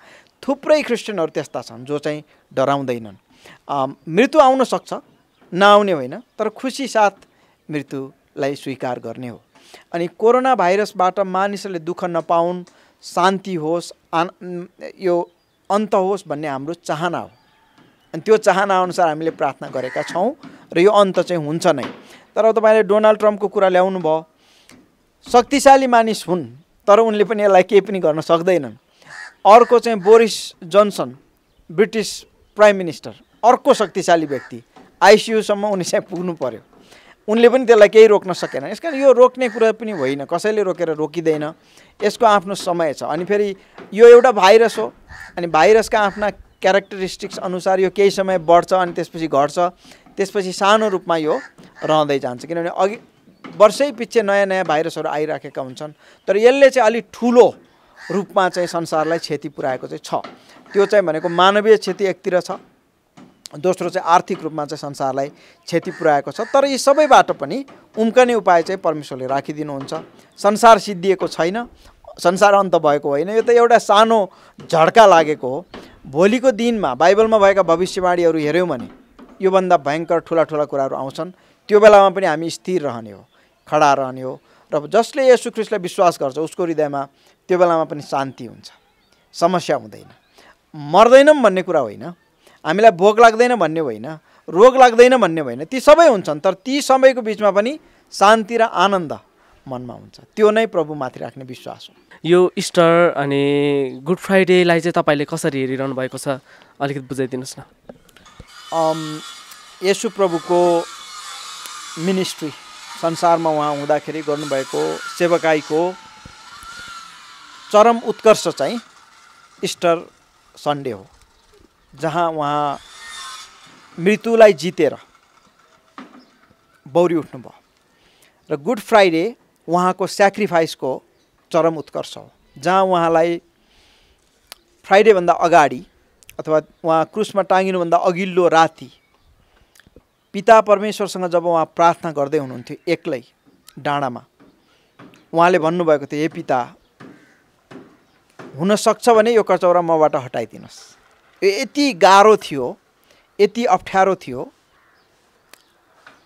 थुप्रै क्रिस्चियनहरू त्यस्ता छन् जो चाहिँ डराउँदैनन्। मृत्यु आउन सक्छ, नआउने होइन, तर खुसी साथ मृत्युलाई स्वीकार गर्ने हो। अनि कोरोना भाइरसबाट मानिसहरूले दुःख नपाउन्, शान्ति होस्, यो अन्त होस् भन्ने हाम्रो चाहना हो। अनि त्यो चाहना अनुसार हामीले प्रार्थना गरेका छौँ र यो अन्त चाहिँ हुन्छ नै। तर तपाईँले डोनाल्ड ट्रम्पको कुरा ल्याउनु भयो, शक्तिशाली मानिस हुन् तर उनले पनि यसलाई केही पनि गर्न सक्दैनन्। अर्को चाहिँ Boris Johnson, British prime minister, अर्को शक्तिशाली व्यक्ति, आइसियूसम्म उनी चाहिँ पुग्नु पर्यो, उनले पनि त्यसलाई केही रोक्न सकेन। यस कारण यो रोक्ने कुरा पनि होइन, कसैले रोकेर रोकिँदैन, यसको आफ्नो समय छ। अनि फेरि यो एउटा भाइरस हो, अनि भाइरसका आफ्ना क्यारेक्टरिस्टिक्स अनुसार यो केही समय बढ्छ अनि त्यसपछि घट्छ, त्यसपछि सानो रूपमा यो रहँदै जान्छ। किनभने अघि वर्षै पछि नयाँ नयाँ भाइरसहरू आइराखेका हुन्छन्, तर यसले चाहिँ अलिक ठुलो रूपमा चाहिँ संसारलाई क्षति पुऱ्याएको चाहिँ छ। त्यो चाहिँ भनेको मानवीय क्षति एकतिर छ, दोस्रो चाहिँ आर्थिक रूपमा चाहिँ संसारलाई क्षति पुऱ्याएको छ। तर यी सबैबाट पनि उम्कने उपाय चाहिँ परमेश्वरले राखिदिनुहुन्छ। संसार सिद्धिएको छैन, संसार अन्त भएको होइन, यो त एउटा सानो झड्का लागेको हो। भोलिको दिनमा बाइबलमा भएका भविष्यवाणीहरू हेऱ्यौँ भने योभन्दा भयङ्कर ठुला ठुला कुराहरू आउँछन्। त्यो बेलामा पनि हामी स्थिर रहने हो, खडा रहने हो। र जसले येशू ख्रीष्टलाई विश्वास गर्छ उसको हृदयमा त्यो बेलामा पनि शान्ति हुन्छ, समस्या हुँदैन। मर्दैनौँ भन्ने कुरा होइन, हामीलाई भोक लाग्दैन भन्ने होइन, रोग लाग्दैन भन्ने होइन, ती सबै हुन्छन्। तर ती सबैको बिचमा पनि शान्ति र आनन्द मनमा हुन्छ। त्यो नै प्रभुमाथि राख्ने विश्वास हो। यो इस्टर अनि गुड फ्राइडेलाई चाहिँ तपाईँले कसरी हेरिरहनु भएको छ, अलिकति बुझाइदिनुहोस् न। येशू प्रभुको मिनिस्ट्री, संसारमा उहाँ हुँदाखेरि गर्नुभएको सेवकाईको चरम उत्कर्ष चाहिँ इस्टर सन्डे हो, जहाँ उहाँ मृत्युलाई जितेर बौरी उठ्नुभयो। र गुड फ्राइडे उहाँको स्याक्रिफाइसको चरम उत्कर्ष हो, जहाँ उहाँलाई फ्राइडेभन्दा अगाडि अथवा उहाँ क्रुसमा टाँगिनुभन्दा अघिल्लो राति पिता परमेश्वरसँग जब उहाँ प्रार्थना गर्दै हुनुहुन्थ्यो एक्लै डाँडामा, उहाँले भन्नुभएको थियो, हे पिता, हुनसक्छ भने यो कचौरा मबाट हटाइदिनुहोस्। यति गाह्रो थियो, यति अप्ठ्यारो थियो,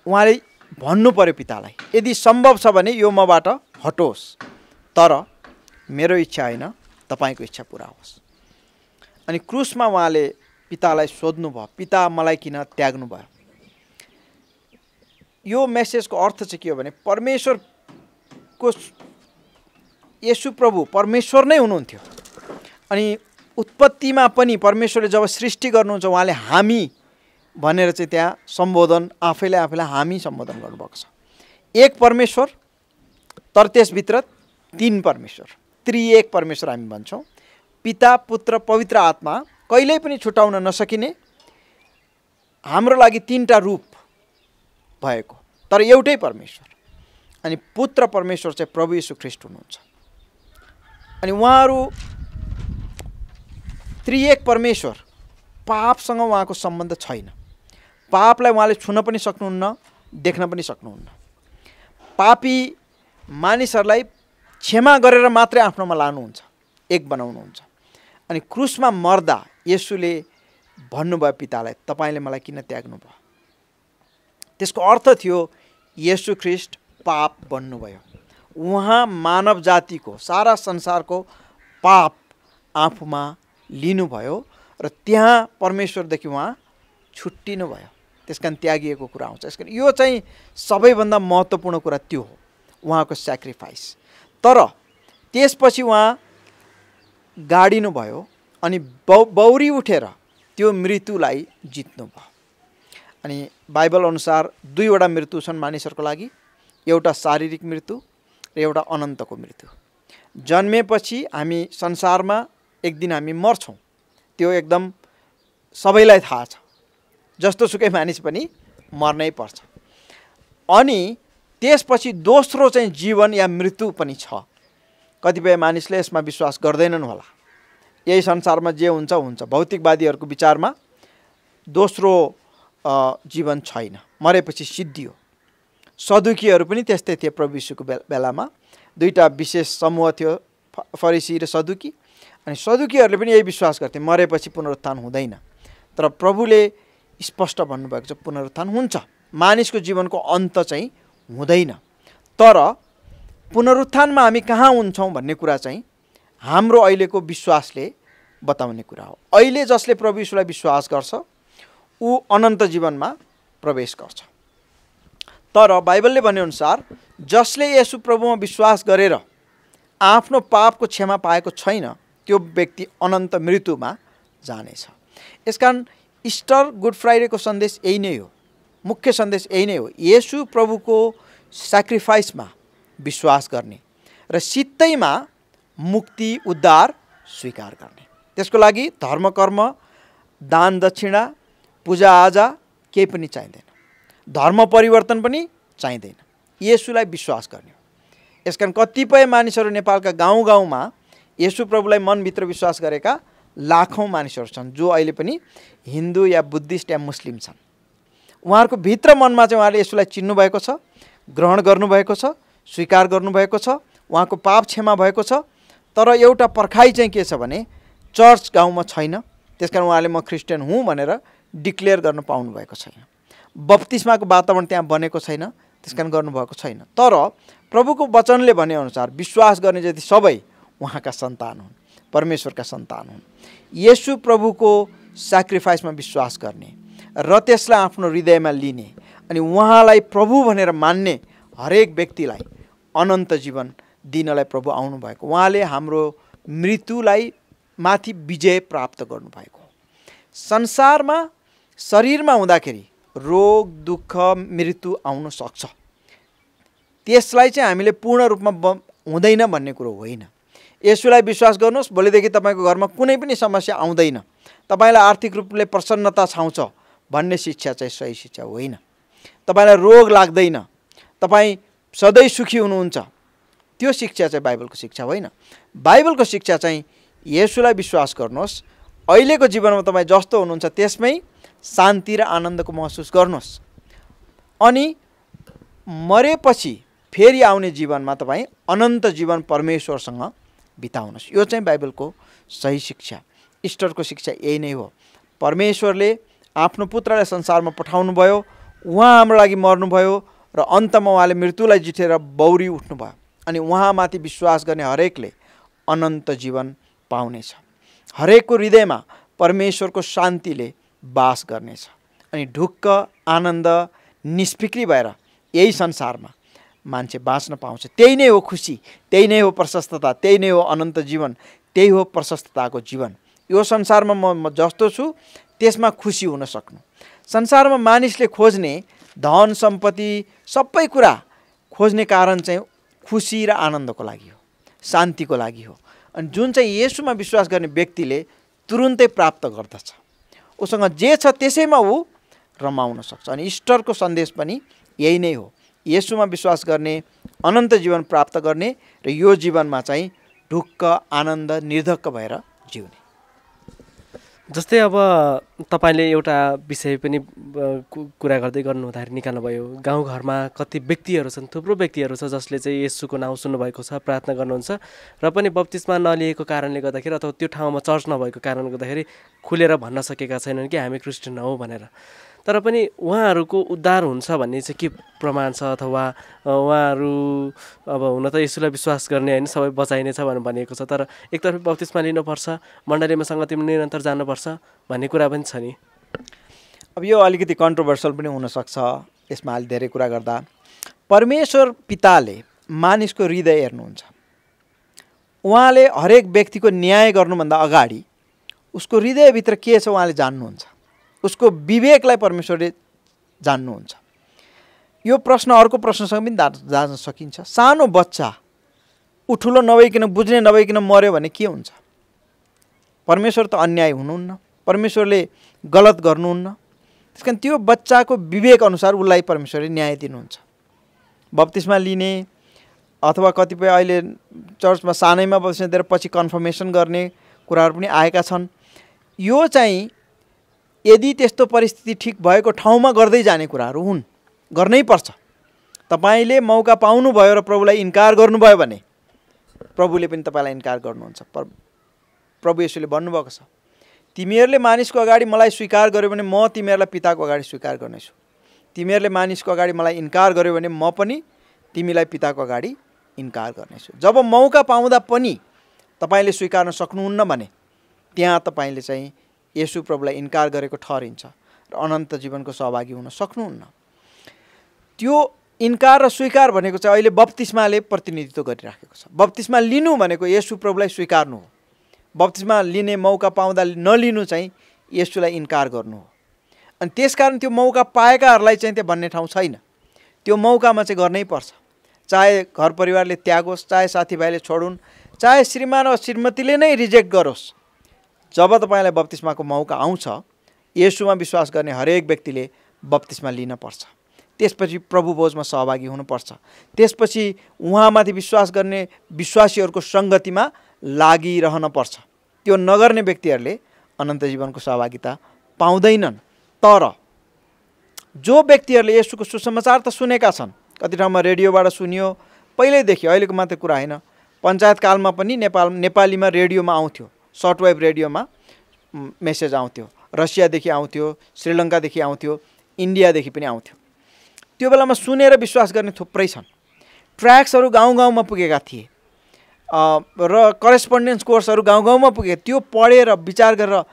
उहाँले भन्नु पर्यो पितालाई, यदि सम्भव छ भने यो मबाट हटोस्, तर मेरो इच्छा होइन, तपाईँको इच्छा पुरा होस्। अनि क्रुसमा उहाँले पितालाई सोध्नुभयो, पिता मलाई किन त्याग्नुभयो। यो मेसेजको अर्थ चाहिँ के हो भने परमेश्वरको, येशू प्रभु परमेश्वर नै हुनुहुन्थ्यो। अनि उत्पत्तिमा पनि परमेश्वरले जब सृष्टि गर्नुहुन्छ उहाँले हामी भनेर चाहिँ त्यहाँ सम्बोधन, आफैले आफैलाई हामी सम्बोधन गर्नुभएको छ। एक परमेश्वर, तर त्यसभित्र तीन परमेश्वर, त्रिएक परमेश्वर हामी भन्छौँ। पिता, पुत्र, पवित्र आत्मा कहिल्यै पनि छुटाउन नसकिने, हाम्रो लागि तिनवटा रूप भएको तर एउटै परमेश्वर। अनि पुत्र परमेश्वर चाहिँ प्रभु येशू ख्रीष्ट हुनुहुन्छ। अनि उहाँहरू त्रिएक परमेश्वर, पापसँग उहाँको सम्बन्ध छैन, पापलाई उहाँले छुन पनि सक्नुहुन्न, देख्न पनि सक्नुहुन्न। पापी मानिसहरूलाई क्षमा गरेर मात्रै आफ्नोमा लानुहुन्छ, एक बनाउनुहुन्छ। अनि क्रुसमा मर्दा येशूले भन्नुभयो पितालाई, तपाईँले मलाई किन त्याग्नुभयो। त्यसको अर्थ थियो येशू ख्रीष्ट पाप बन्नुभयो, उहाँ मानव जातिको, सारा संसारको पाप आफूमा लिनुभयो र त्यहाँ परमेश्वरदेखि उहाँ छुट्टिनु भयो, त्यस कारण त्यागिएको कुरा आउँछ। यस कारण यो चाहिँ सबैभन्दा महत्त्वपूर्ण कुरा त्यो हो, उहाँको स्याक्रिफाइस। तर त्यसपछि उहाँ गाडिनु भयो अनि बौ बौरी उठेर त्यो मृत्युलाई जित्नुभयो। अनि बाइबल अनुसार दुईवटा मृत्यु छन् मानिसहरूको लागि, एउटा शारीरिक मृत्यु र एउटा अनन्तको मृत्यु। जन्मेपछि हामी संसारमा एक दिन हामी मर्छौं, त्यो एकदम सबैलाई थाहा छ। जस्तोसुकै मानिस पनि मर्नै पर्छ। अनि त्यसपछि दोस्रो चाहिँ जीवन या मृत्यु पनि छ। कतिपय मानिसले यसमा विश्वास गर्दैनन् होला। यही संसारमा जे हुन्छ हुन्छ, भौतिकवादीहरुको विचारमा दोस्रो जीवन छैन, मरेपछि सिद्धियो। सदुकीहरू पनि त्यस्तै थिए प्रभु यीशुको बेलामा। दुईटा विशेष समूह थियो, फरिसी र सदुकी। अनि सदुकीहरूले पनि यही विश्वास गर्थे मरेपछि पुनरुत्थान हुँदैन, तर प्रभुले स्पष्ट भन्नुभएको छ पुनरुत्थान हुन्छ। मानिसको जीवनको अन्त चाहिँ हुँदैन, तर पुनरुत्थानमा हामी कहाँ हुन्छौँ भन्ने कुरा चाहिँ हाम्रो अहिलेको विश्वासले बताउने कुरा हो। अहिले जसले प्रभु यीशुलाई विश्वास गर्छ ऊ अनन्त जीवनमा प्रवेश गर्छ। तर बाइबलले भनेअनुसार जसले येशू प्रभुमा विश्वास गरेर आफ्नो पापको क्षमा पाएको छैन त्यो व्यक्ति अनन्त मृत्युमा जानेछ। यसकारण इस्टर गुड फ्राइडेको सन्देश यही नै हो, मुख्य सन्देश यही नै हो। येशू प्रभुको स्याक्रिफाइसमा विश्वास गर्ने र सित्तैमा मुक्ति उद्धार स्वीकार गर्ने। त्यसको लागि धर्म कर्म दान दक्षिणा पूजाआजा केही पनि चाहिँदैन, धर्म परिवर्तन पनि चाहिँदैन, येशूलाई विश्वास गर्ने। यसकारण कतिपय मानिसहरू नेपालका गाउँ गाउँमा येशू प्रभुलाई मनभित्र विश्वास गरेका लाखौं मानिसहरू छन्, जो अहिले पनि हिन्दू या बुद्धिस्ट या मुस्लिम छन्। उहाँहरूको भित्र मनमा चाहिँ उहाँले येशूलाई चिन्नुभएको छ, ग्रहण गर्नुभएको छ, स्वीकार गर्नुभएको छ, उहाँको पाप क्षमा भएको छ। तर एउटा पर्खाइ चाहिँ के छ भने चर्च गाउँमा छैन, त्यसकारण उहाँले म क्रिस्चियन हुँ भनेर डिक्लेयर गर्न पाउनु भएको छैन। बप्तिस्माको वातावरण त्यहाँ बनेको छैन, त्यसकारण गर्नुभएको छैन। तर प्रभुको वचनले भनेअनुसार विश्वास गर्ने जति सबै उहाँका सन्तान हुन्, परमेश्वरका सन्तान हुन्। येशू प्रभुको स्याक्रिफाइसमा विश्वास गर्ने र त्यसलाई आफ्नो हृदयमा लिने अनि उहाँलाई प्रभु भनेर मान्ने हरेक व्यक्तिलाई अनन्त जीवन दिनलाई प्रभु आउनुभएको, उहाँले हाम्रो मृत्युलाई माथि विजय प्राप्त गर्नुभएको। संसारमा शरीरमा हुँदाखेरि रोग दुःख मृत्यु आउन सक्छ, त्यसलाई चाहिँ हामीले पूर्ण रूपमा हुँदैन भन्ने कुरो होइन। येशूलाई विश्वास गर्नुहोस्, भोलिदेखि तपाईँको घरमा कुनै पनि समस्या आउँदैन, तपाईँलाई आर्थिक रूपले प्रसन्नता छाउँछ भन्ने शिक्षा चाहिँ सही शिक्षा होइन। तपाईँलाई रोग लाग्दैन, तपाईँ सधैँ सुखी हुनुहुन्छ, त्यो शिक्षा चाहिँ बाइबलको शिक्षा होइन। बाइबलको शिक्षा चाहिँ येशूलाई विश्वास गर्नुहोस्, अहिलेको जीवनमा तपाईँ जस्तो हुनुहुन्छ त्यसमै शान्ति र आनन्दको महसुस गर्नुहोस्, अनि मरेपछि फेरि आउने जीवनमा तपाईँ अनन्त जीवन परमेश्वरसँग बिताउनुहोस्। यो चाहिँ बाइबलको सही शिक्षा, इस्टरको शिक्षा यही नै हो। परमेश्वरले आफ्नो पुत्रलाई संसारमा पठाउनु भयो, उहाँ हाम्रो लागि मर्नुभयो र अन्तमा उहाँले मृत्युलाई जितेर बौरी उठ्नुभयो, अनि उहाँमाथि विश्वास गर्ने हरेकले अनन्त जीवन पाउनेछ। हरेकको हृदयमा परमेश्वरको शान्तिले बास गर्नेछ, अनि ढुक्क आनन्द निष्फिक्री भएर यही संसारमा मान्छे बाँच्न पाउँछ। त्यही नै हो खुसी, त्यही नै हो प्रशस्तता, त्यही नै हो अनन्त जीवन, त्यही हो प्रशस्तताको जीवन। यो संसारमा म जस्तो छु त्यसमा खुसी हुन सक्नु। संसारमा मानिसले खोज्ने धन सम्पत्ति सबै कुरा खोज्ने कारण चाहिँ खुसी र आनन्दको लागि हो, शान्तिको लागि हो। अनि जुन चाहिँ येशूमा विश्वास गर्ने व्यक्तिले तुरुन्तै प्राप्त गर्दछ, उसँग जे छ त्यसैमा ऊ रमाउन सक्छ। अनि इस्टरको सन्देश पनि यही नै हो, येशूमा विश्वास गर्ने, अनन्त जीवन प्राप्त गर्ने र यो जीवनमा चाहिँ ढुक्क आनन्द निर्धक्क भएर जिउने। जस्तै अब तपाईले एउटा विषय पनि कुरा गर्दै गर्नु हुँदाखेरि निकाल्नुभयो, गाउँघरमा कति व्यक्तिहरू छन्, थुप्रो व्यक्तिहरू छ जसले चाहिँ येशूको नाउँ सुन्नुभएको छ, प्रार्थना गर्नुहुन्छ, र पनि बप्तिस्मा नलिएको कारणले गर्दाखेरि अथवा त्यो ठाउँमा चर्च नभएको कारणले गर्दाखेरि खुलेर भन्न सकेका छैनन् कि हामी क्रिस्चियन हौ भनेर। तर पनि उहाँहरूको उद्धार हुन्छ भन्ने चाहिँ के प्रमाण छ, अथवा उहाँहरू अब हुन त येशूलाई विश्वास गर्ने होइन सबै बचाइने छ भनेर भनिएको छ, तर एकतर्फ बप्तिस्मा लिनुपर्छ, मण्डलीमा सङ्गतिमा निरन्तर जानुपर्छ भन्ने कुरा पनि छ नि। अब यो अलिकति कन्ट्रोभर्सल पनि हुनसक्छ, यसमा अलि धेरै कुरा गर्दा परमेश्वर पिताले मानिसको हृदय हेर्नुहुन्छ। उहाँले हरेक व्यक्तिको न्याय गर्नुभन्दा अगाडि उसको हृदयभित्र के छ उहाँले जान्नुहुन्छ, उसको विवेकलाई परमेश्वरले जान्नुहुन्छ। यो प्रश्न अर्को प्रश्नसँग पनि जाँच्न सकिन्छ। सानो बच्चा उठुलो नभइकन बुझ्ने नभइकन मर्यो भने के हुन्छ? परमेश्वर त अन्याय हुनुहुन्न, परमेश्वरले गलत गर्नुहुन्न। त्यसकारण त्यो बच्चाको विवेक अनुसार उलाई परमेश्वरले न्याय दिनुहुन्छ। बप्तिस्मा लिने अथवा कतिपय अहिले चर्चमा सानैमा बप्तिस्मा दिएर पछि कन्फर्मेसन गर्ने कुराहरु पनि आएका छन्। यो चाहिँ यदि त्यस्तो परिस्थिति ठीक भएको ठाउँमा गर्दै जाने कुराहरु हुन्, गर्नै पर्छ। तपाईले मौका पाउनु भयो र प्रभुलाई इन्कार गर्नुभयो भने प्रभुले पनि तपाईलाई इन्कार गर्नुहुन्छ। प्रभु येशूले भन्नुभएको छ, तिमीहरूले मानिसको अगाडि मलाई स्वीकार गर्यो भने म तिमीहरूलाई पिताको अगाडि स्वीकार गर्नेछु, तिमीहरूले मानिसको अगाडि मलाई इन्कार गर्यो भने म पनि तिमीलाई पिताको अगाडि इन्कार गर्नेछु। जब मौका पाउँदा पनि तपाईले स्वीकार्न सक्नुहुन्न भने त्यहाँ तपाईले चाहिँ येशू प्रभुलाई इन्कार गरेको ठहरिन्छ र अनन्त जीवनको सहभागी हुन सक्नुहुन्न। त्यो इन्कार र स्वीकार भनेको चाहिँ अहिले बप्तिस्माले प्रतिनिधित्व गरिराखेको छ। बप्तिस्मा लिनु भनेको येशू प्रभुलाई स्वीकार्नु हो। बप्तिस्मा लिने मौका पाउँदा नलिनु चाहिँ येशूलाई इन्कार गर्नु हो। अनि त्यसकारण त्यो मौका पाएकाहरूलाई चाहिँ त्यहाँ भन्ने ठाउँ छैन। त्यो मौकामा चाहिँ गर्नै पर्छ, चाहे घर परिवारले त्यागोस्, चाहे साथीभाइले छोडुन्, चाहे श्रीमान वा श्रीमतीले नै रिजेक्ट गरोस्। जब तपाईलाई बप्तिस्माको मौका आउँछ, येशूमा विश्वास गर्ने हरेक व्यक्तिले बप्तिस्मा लिन पर्छ। त्यसपछि प्रभुभोजमा सहभागी हुनुपर्छ। त्यसपछि उहाँमाथि विश्वास गर्ने विश्वासीहरूको सङ्गतिमा लागिरहन पर्छ। त्यो नगर्ने व्यक्तिहरूले अनन्त जीवनको सहभागिता पाउँदैनन्। तर जो व्यक्तिहरूले येशूको सुसमाचार त सुनेका छन्, कति ठाउँमा रेडियोबाट सुनियो, पहिल्यैदेखि, अहिलेको मात्रै कुरा होइन, पञ्चायतकालमा पनि नेपाल नेपालीमा रेडियोमा आउँथ्यो, सर्टवेभ रेडियोमा मेसेज आउँथ्यो, रसियादेखि आउँथ्यो, श्रीलङ्कादेखि आउँथ्यो, इन्डियादेखि पनि आउँथ्यो। त्यो बेलामा सुनेर विश्वास गर्ने थुप्रै छन्। ट्र्याक्सहरू गाउँ गाउँमा पुगेका थिए र करेस्पोन्डेन्स कोर्सहरू गाउँ गाउँमा पुगे। त्यो पढेर विचार गरेर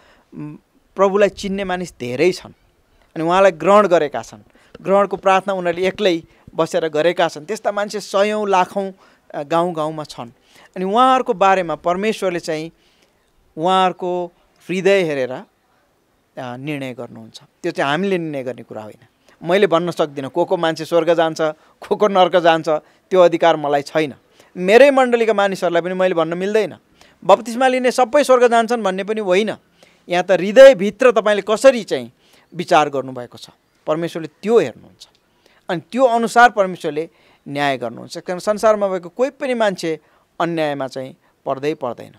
प्रभुलाई चिन्ने मानिस धेरै छन् अनि उहाँलाई ग्रहण गरेका छन्। ग्रहणको प्रार्थना उनीहरूले एक्लै बसेर गरेका छन्। त्यस्ता मान्छे सयौँ लाखौँ गाउँ गाउँमा छन्। अनि उहाँहरूको बारेमा परमेश्वरले चाहिँ उहाँहरूको हृदय हेरेर निर्णय गर्नुहुन्छ। त्यो चाहिँ हामीले निर्णय गर्ने कुरा होइन। मैले भन्न सक्दिनँ को को मान्छे स्वर्ग जान्छ, को को नर्क जान्छ, त्यो अधिकार मलाई छैन। मेरै मण्डलीका मानिसहरूलाई पनि मैले भन्न मिल्दैन बप्तिस्मा लिने सबै स्वर्ग जान्छन् भन्ने पनि होइन। यहाँ त हृदयभित्र तपाईँले कसरी चाहिँ विचार गर्नुभएको छ, परमेश्वरले त्यो हेर्नुहुन्छ अनि त्यो अनुसार परमेश्वरले न्याय गर्नुहुन्छ। किनभने संसारमा भएको कोही पनि मान्छे अन्यायमा चाहिँ पर्दै पर्दैन।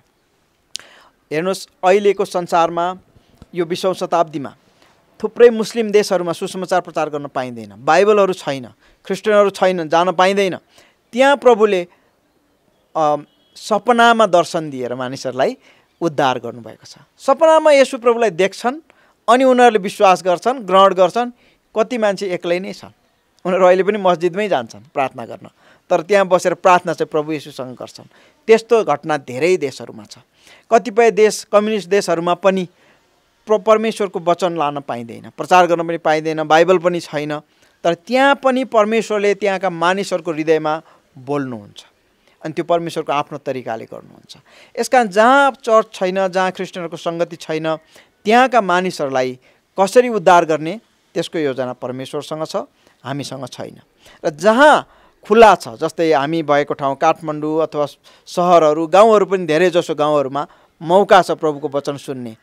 हेर्नुहोस्, अहिलेको संसारमा यो बिसौँ शताब्दीमा थुप्रै मुस्लिम देशहरूमा सुसमाचार प्रचार गर्न पाइँदैन, बाइबलहरू छैन, क्रिस्चियनहरू छैनन्, जान पाइँदैन। त्यहाँ प्रभुले सपनामा दर्शन दिएर मानिसहरूलाई उद्धार गर्नुभएको छ। सपनामा येशू प्रभुलाई देख्छन् अनि उनीहरूले विश्वास गर्छन्, ग्रहण गर्छन्। कति मान्छे एक्लै नै छन्, उनीहरू अहिले पनि मस्जिदमै जान्छन् प्रार्थना गर्न, तर त्यहाँ बसेर प्रार्थना चाहिँ प्रभु येशूसँग गर्छन्। त्यस्तो घटना धेरै देशहरूमा छ। कतिपय देश, कम्युनिस्ट देशहरूमा पनि परमेश्वरको वचन लान पाइँदैन, प्रचार गर्न पनि पाइँदैन, बाइबल पनि छैन, तर त्यहाँ पनि परमेश्वरले त्यहाँका मानिसहरूको हृदयमा बोल्नुहुन्छ अनि त्यो परमेश्वरको आफ्नो तरिकाले गर्नुहुन्छ। यसकारण जहाँ चर्च छैन, जहाँ क्रिस्चियनहरूको सङ्गति छैन, त्यहाँका मानिसहरूलाई कसरी उद्धार गर्ने त्यसको योजना परमेश्वरसँग छ, हामीसँग छैन। र जहाँ खुला छ, जस्तै हामी भएको ठाउँ काठमाडौँ अथवा सहरहरू, गाउँहरू पनि धेरैजसो गाउँहरूमा मौका छ प्रभुको वचन सुन्ने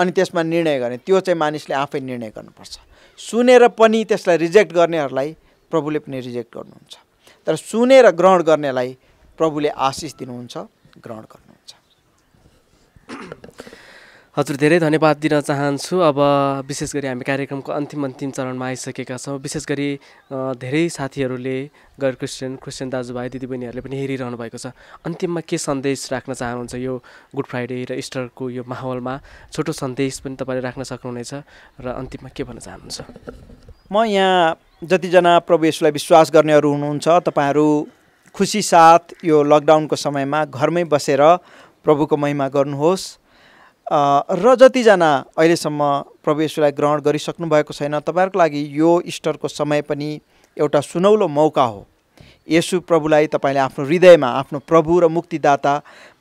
अनि त्यसमा निर्णय गर्ने। त्यो चाहिँ मानिसले आफै निर्णय गर्नुपर्छ। सुनेर पनि त्यसलाई रिजेक्ट गर्नेहरूलाई प्रभुले पनि रिजेक्ट गर्नुहुन्छ, तर सुनेर ग्रहण गर्नेलाई प्रभुले आशिष दिनुहुन्छ, ग्रहण गर्नुहुन्छ। हजुर, धेरै धन्यवाद दिन चाहन्छु। अब विशेष गरी हामी कार्यक्रमको अन्तिम अन्तिम चरणमा आइसकेका छौँ। विशेष गरी धेरै साथीहरूले, गैर क्रिस्चियन, क्रिस्चियन दाजुभाइ दिदीबहिनीहरूले पनि हेरिरहनु भएको छ। अन्तिममा के सन्देश राख्न चाहनुहुन्छ? यो गुड फ्राइडे र इस्टरको यो माहौलमा छोटो सन्देश पनि तपाईँले राख्न सक्नुहुनेछ र अन्तिममा के भन्न चाहनुहुन्छ? म यहाँ जतिजना प्रभु येशूलाई विश्वास गर्नेहरू हुनुहुन्छ, तपाईँहरू खुसी साथ यो लकडाउनको समयमा घरमै बसेर प्रभुको महिमा गर्नुहोस्। र जतिजना अहिलेसम्म प्रभु येशूलाई ग्रहण गरिसक्नु भएको छैन, तपाईँहरूको लागि यो इस्टरको समय पनि एउटा सुनौलो मौका हो। येशू प्रभुलाई तपाईँले आफ्नो हृदयमा आफ्नो प्रभु र मुक्तिदाता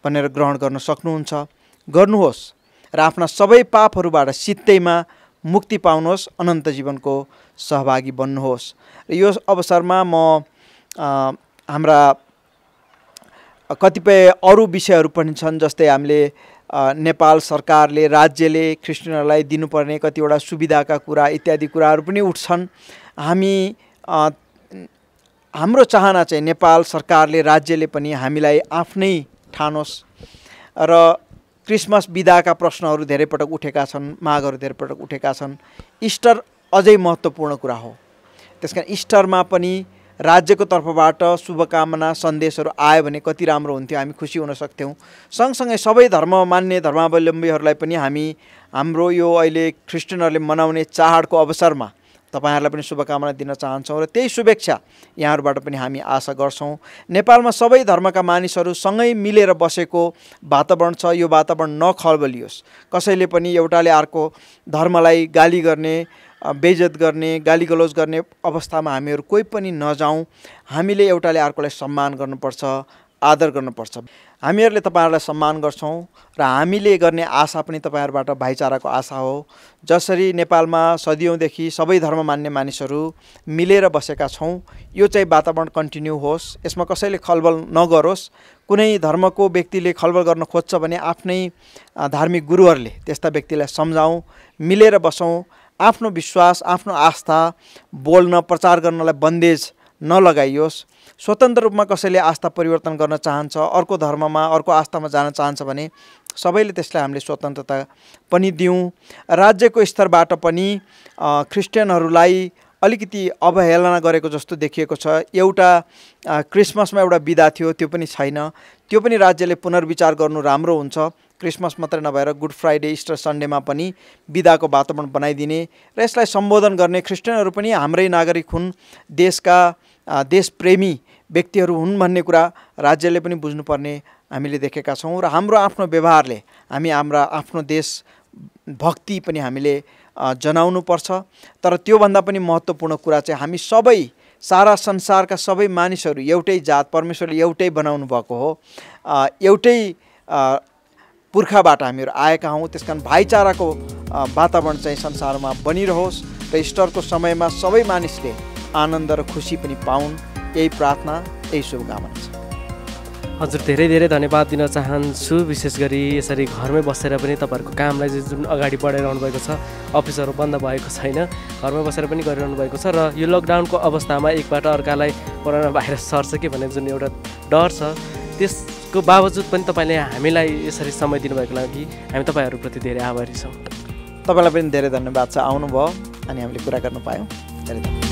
भनेर ग्रहण गर्न सक्नुहुन्छ। गर्नुहोस् र आफ्ना सबै पापहरूबाट सित्तैमा मुक्ति पाउनुहोस्, अनन्त जीवनको सहभागी बन्नुहोस्। र यो अवसरमा म हाम्रा कतिपय अरु विषयहरु पनि छन् जस्तै हामीले नेपाल सरकारले राज्यले क्रिश्चियनहरुलाई दिनुपर्ने कतिवटा सुविधाका कुरा इत्यादि कुराहरु पनि उठ्छन्। हामी हाम्रो चाहना चाहिँ नेपाल सरकारले राज्यले पनि हामीलाई आफ्नै ठानोस् र क्रिसमस बिदाका प्रश्नहरु धेरै पटक उठेका छन्, मागहरु धेरै पटक उठेका छन्। इस्टर अझै महत्त्वपूर्ण कुरा हो, त्यसकारण इस्टरमा पनि राज्यको तर्फबाट शुभकामना सन्देशहरु आयो भने कति राम्रो हुन्थ्यो, हामी खुसी हुन सक्थ्यौं। सँगसँगै सबै धर्म मान्ने धर्मावलम्बीहरुलाई पनि हामी हाम्रो यो अहिले क्रिश्चियनहरुले मनाउने चाडको अवसरमा तपाईहरुलाई पनि शुभकामना दिन चाहन्छौं र त्यही शुभेच्छा यहाँहरुबाट पनि हामी आशा गर्छौं। नेपालमा सबै धर्मका मानिसहरु सँगै मिलेर बसेको वातावरण छ, यो वातावरण नखलबलियोस्। कसैले पनि एउटाले अर्को धर्मलाई गाली गर्ने, बेइज्जत गर्ने, गाली गलोज गर्ने अवस्थामा हामीहरु कोही पनि नजाउँ। हामीले एउटाले अर्कोलाई सम्मान गर्नुपर्छ, आदर गर्नुपर्छ। हामीहरुले तपाईहरुलाई सम्मान गर्छौं र हामीले गर्ने आशा पनि तपाईहरुबाट भाइचाराको आशा हो। जसरी नेपालमा सदियौंदेखि सबै धर्म मान्ने मानिसहरु मिलेर बसेका छौं, यो चाहिँ वातावरण कन्टिन्यू होस्, यसमा कसैले खलबल नगरोस्। कुनै धर्मको व्यक्तिले खलबल गर्न खोज्छ भने आफ्नै धार्मिक गुरुहरुले त्यस्ता व्यक्तिलाई सम्झाउँ, मिलेर बसौँ। आफ्नो विश्वास, आफ्नो आस्था बोल्न, प्रचार गर्नलाई बन्देज नलगाइयोस्। स्वतन्त्र रूपमा कसैले आस्था परिवर्तन गर्न चाहन्छ, अर्को धर्ममा, अर्को आस्थामा जान चाहन्छ भने सबैले त्यसलाई हामीले स्वतन्त्रता पनि दिउँ। राज्यको स्तरबाट पनि क्रिस्चियनहरूलाई अलिकति अवहेलना गरेको जस्तो देखिएको छ। एउटा क्रिसमसमा एउटा बिदा थियो, त्यो पनि छैन। त्यो पनि राज्यले पुनर्विचार गर्नु राम्रो हुन्छ। क्रिसमस मात्रै नभएर गुड फ्राइडे, इस्टर सन्डेमा पनि बिदाको वातावरण बनाइदिने र यसलाई सम्बोधन गर्ने। क्रिस्चियनहरु पनि हाम्रै नागरिक हुन्, देशका देशप्रेमी व्यक्तिहरु हुन् भन्ने कुरा राज्यले पनि बुझ्नुपर्ने हामीले देखेका छौं। र हाम्रो आफ्नो व्यवहारले हामी हाम्रा आफ्नो देश भक्ति पनि हामीले जनाउनु पर्छ। तर त्योभन्दा पनि महत्त्वपूर्ण कुरा चाहिँ हामी सबै, सारा संसारका सबै मानिसहरु एउटै जात, परमेश्वरले एउटै बनाउनु भएको हो, एउटै पुर्खाबाट हामीहरु आएका हौं। त्यसकारण भाइचाराको वातावरण चाहिँ संसारमा बनिरहोस् र इस्टरको समयमा सबै मानिसले आनन्द र खुसी पनि पाउन्, यही प्रार्थना, यही शुभकामना छ। हजुर, धेरै धेरै धन्यवाद दिन चाहन्छु। विशेष गरी यसरी घरमै बसेर पनि तपाईँहरुको कामलाई जुन अगाडि बढाइरहनु भएको छ, अफिसहरु बन्द भएको छैन, घरमै बसेर पनि गरिरहनु भएको छ। र यो लकडाउनको अवस्थामा एकबाट अर्कालाई कोरोना भाइरस सर्छ कि भन्ने जुन एउटा डर छ, त्यस को बावजुद पनि तपाईले हामीलाई यसरी समय दिनुभएको लागि हामी तपाईहरुप्रति धेरै आभारी छौं। तपाईलाई पनि धेरै धन्यवाद छ, आउनुभयो अनि हामीले कुरा गर्न पायौं। धेरै धन्यवाद।